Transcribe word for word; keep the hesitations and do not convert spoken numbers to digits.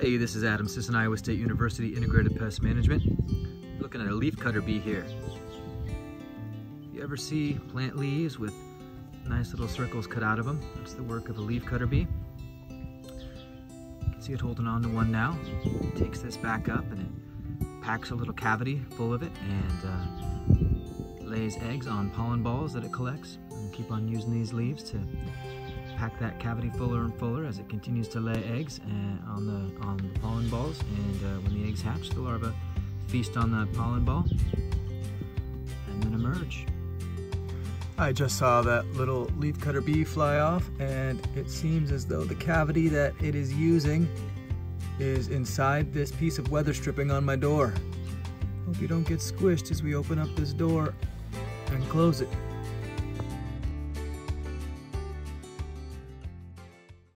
Hey, this is Adam Sisson, Iowa State University, Integrated Pest Management. Looking at a leafcutter bee here. You ever see plant leaves with nice little circles cut out of them? That's the work of a leafcutter bee. You can see it holding on to one now. It takes this back up and it packs a little cavity full of it and uh, lays eggs on pollen balls that it collects. And keep on using these leaves to pack that cavity fuller and fuller as it continues to lay eggs and on the on the pollen balls, and uh, when the eggs hatch, the larvae feast on the pollen ball and then emerge. I just saw that little leafcutter bee fly off, and it seems as though the cavity that it is using is inside this piece of weather stripping on my door. Hope you don't get squished as we open up this door and close it.